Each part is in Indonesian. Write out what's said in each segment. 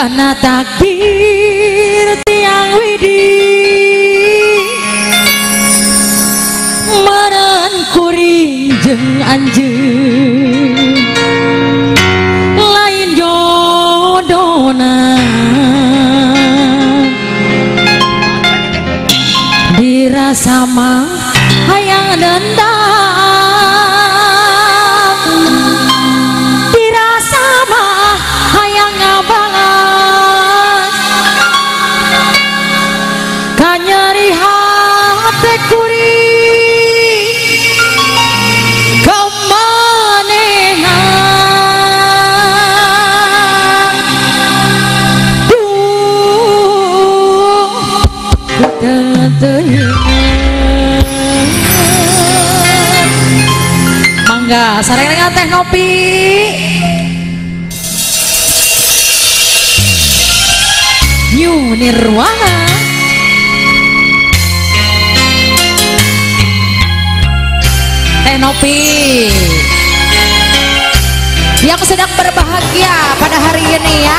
karena takdir tiang widi meren kuring jeng anjing lain jodona dirasa mah hayang dendam dirasa mah hayang ngabalas kanyari hati kuri kemanehan duh enggak, sareng-sareng teh kopi. New Nirwana. Teh kopi. Yang sedang berbahagia pada hari ini ya.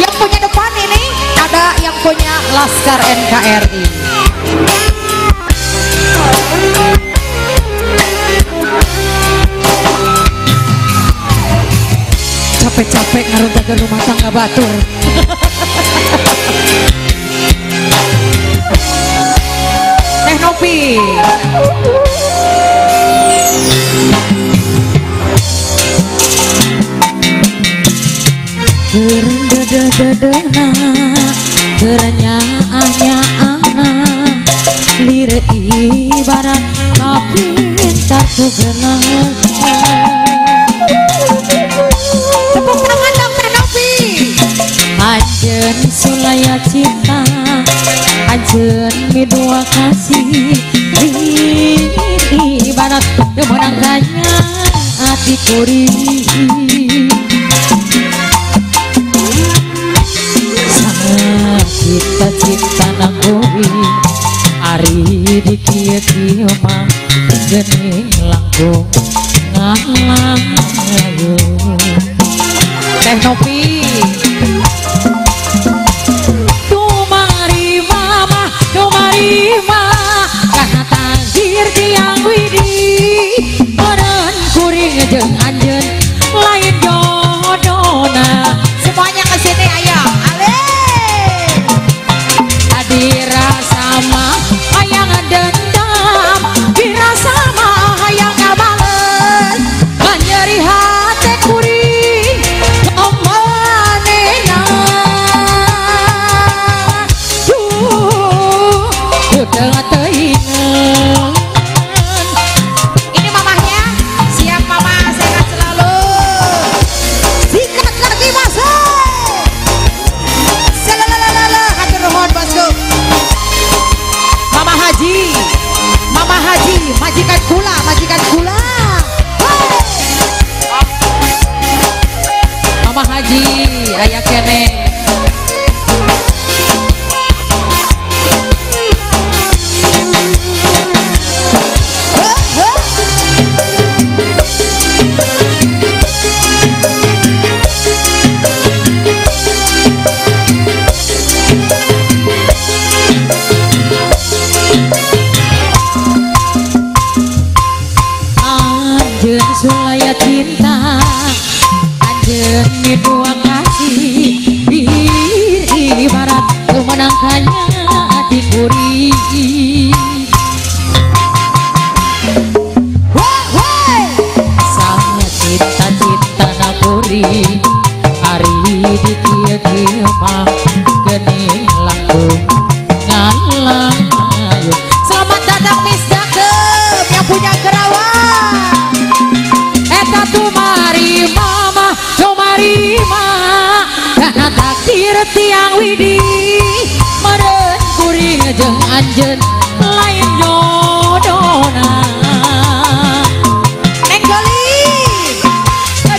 Yang punya depan ini ada yang punya Laskar NKRI. Capek-capek ngaruntakeun rumah tangga batur. Teh Nopi. Gereng dada-dadana, gerenya-anya-ana, lirik ibarat tapi tak terkenal. Anjen sulaya cinta, anjen midua kasih, di barat demenang kaya hati kuri. Sangat cita-cita nang kuri, hari di kia kia mang gening langkung ngalang layu. Teh Nopi. Karena takdir tiang widi meren kuring jeng anjen lain jodona. Semuanya kesini ayo ale. Adira sama hayang dendam, dira sama hayang ngabales menyeri hati kuring omonena. Ini mamahnya, siap mama, sehat selalu. Sikat lagi bosku. Selalalala, hatur nuhun bosku. Mama Haji, majikan kula, majikan kula. Mama Haji, ayah kene. Dua kasih bir ibarat kemenangannya di kuri. Sangat cita-cita nak kuri hari di kia-kia mah gening langkung ngalang ayo. Selamat datang Miss Dakem yang punya Kerawang. Eta tu mari mama. Terima karena takdir tiang widi meren kuring jeng anjen lain jodona. Nenggoli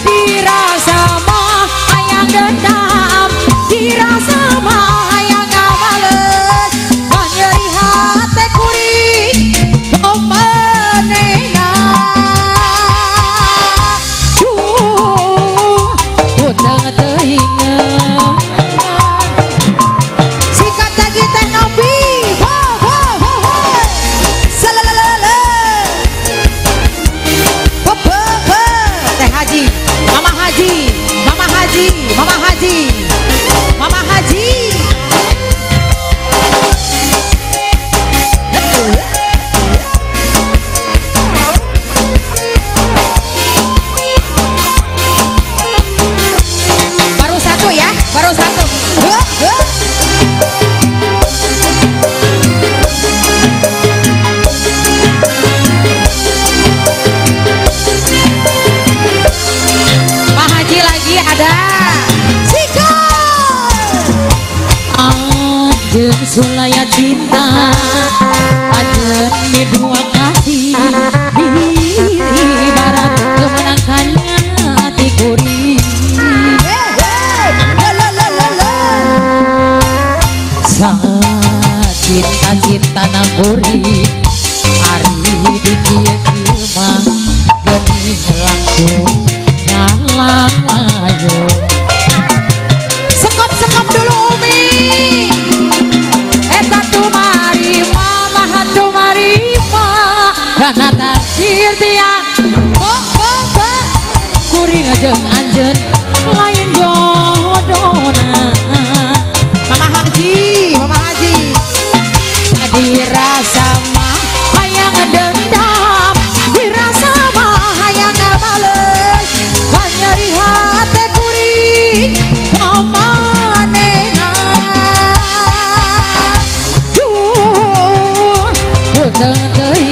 dirasa mah hayang dendam, dirasa mah hayang ngabales nyeri hati kuring omonena. Jangan teringat Ajeng sulaya cinta, ajeng dua kasih, ibarat kemenangannya hati kuri. Saat cinta-cinta nangkuri, hari di dia rumah, demi langsung ngalang ayo. Sekop-sekop dulu Umi. Karena takdir dia kuring ajeng anjen lain jodohna. Mama Haji dirasa mah hayang dendam, dirasa mah hayang bales, kan nyeri hati kuring pamanena. Duh dendeng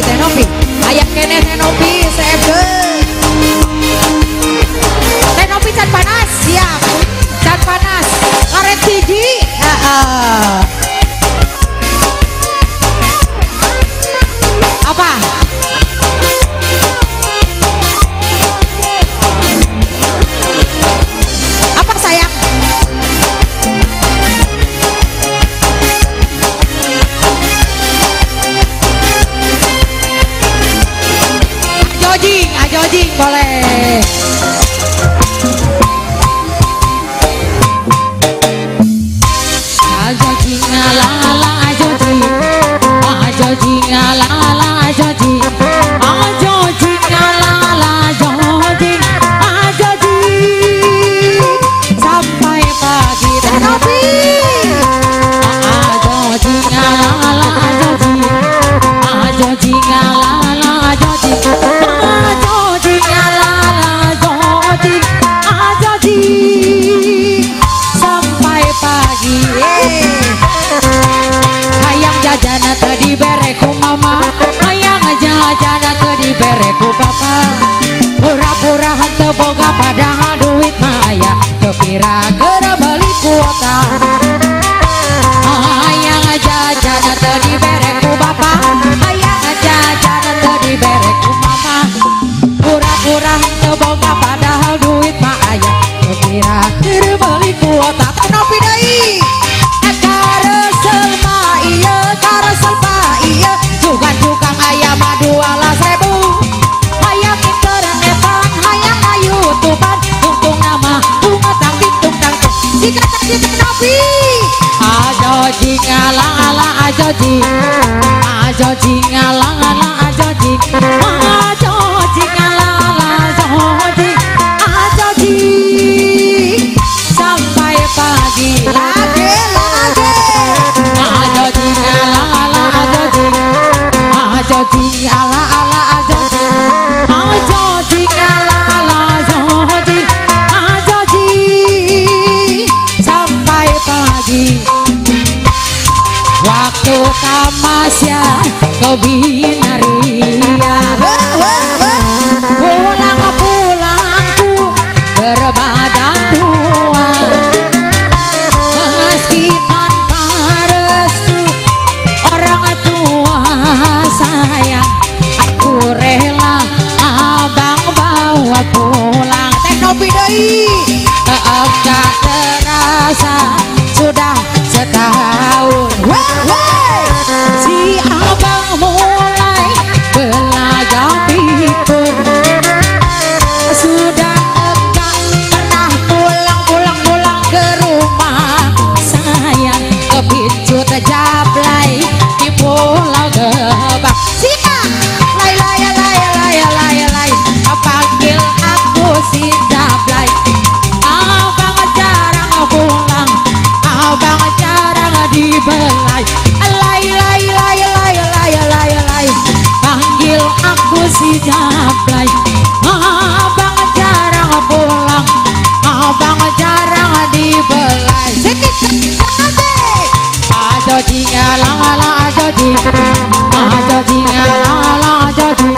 Tenopi, ayam kene Tenopi, seger. Tenopi cat panas, siap. Cat panas, karet gigi. Apa? Apa sayang? Ajojing boleh. Ajojing ala-ala Ajojing, Ajojing ala-ala Ajojing, Ajojing ala-ala Ajojing, Ajojing sampai pagi dan api. Ajojing ala-ala Ajojing, Ajojing ala-ala Ajojing. Jana tadi bereku mama, ayang jana tadi bereku papa. Pura-pura hantu boga padahal duit maya, kepira kera balik kuota. Ayang jana tadi bereku papa, ayang jana tadi bereku mama. Pura-pura hantu boga padahal duit maya, kepira kera balik kuota. Tanopi dai. Jika Ajojing Nabi, Ajojing ala ala Ajojing, Ajojing ala ala Ajojing, Ajojing ala ala Ajojing, Ajojing sampai pagi lagi lagi. Ajojing ala ala Ajojing, Ajojing ala ala Ajojing, Ajojing ala ala Ajojing, Ajojing sampai pagi. Waktu tamasya ke Binaria, pulang-pulangku berbadan tua, meski tanpa restu orang tua saya, aku rela abang bawa pulang. Teknopidoi maaf tak terasa sudah setahun. Si abang mulai belajar pikun, sudah enggak pernah pulang ke rumah saya. Kepicut jablay di Pulau Gebang. Sika lay panggil aku si jablay. Abang jarang pulang, abang jarang dibelai. Panggil aku si jablay. Abang jarang pulang, abang jarang dibelai. Ajojing ala ala Ajojing, Ajojing ala ala Ajojing,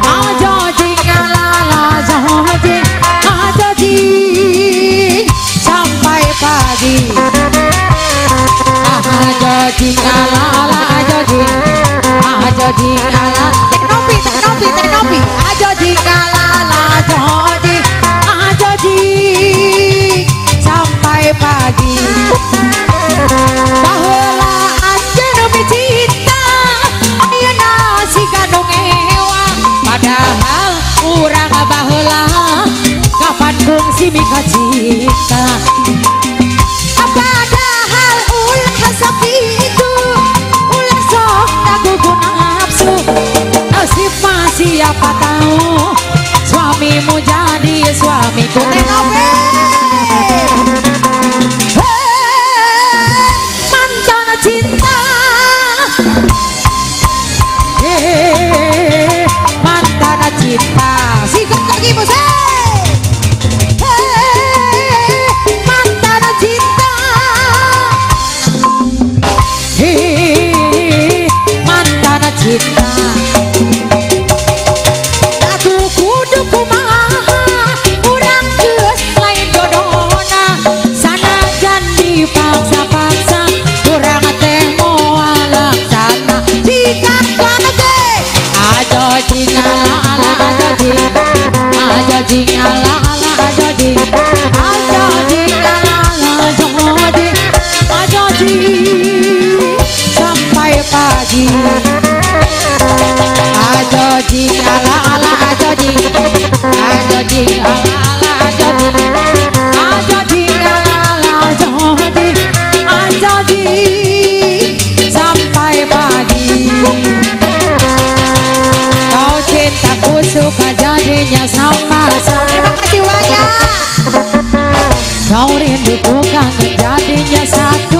Ajojing ala ala Ajojing, Ajojing sampai pagi. Ajojing ala ala Ajojing, Ajojing ala teknopi Ajojing ala ala Ajojing, Ajojing sampai pagi. Baheula anjeun nu cinta ayeuna si Gadung Ewang, padahal urang baheula kapan kungsi mika cinta. Padahal ulah sakitu, ulah sok kaguguh nafsu. Nasib mah siapa tahu, suamimu jadi suamiku. Cinta sikut kaki bose, mantan cinta, mantan cinta. Aku kudu kumaha, kurang geus lain dodona, sanajan dipaksa-paksa, kurang teh moal laksana. Sikat lagi, Ajojing ala ala Ajojing, Ajojing ala ala Ajojing, Ajojing ala ala Ajojing, Ajojing sampai pagi. Ajojing ala ala Ajojing, Ajojing ala ala Ajojing, Ajojing ala ala Ajojing, Ajojing sampai pagi. Aku suka jadinya sama sama jiwanya, kau rindu bukan jadinya satu.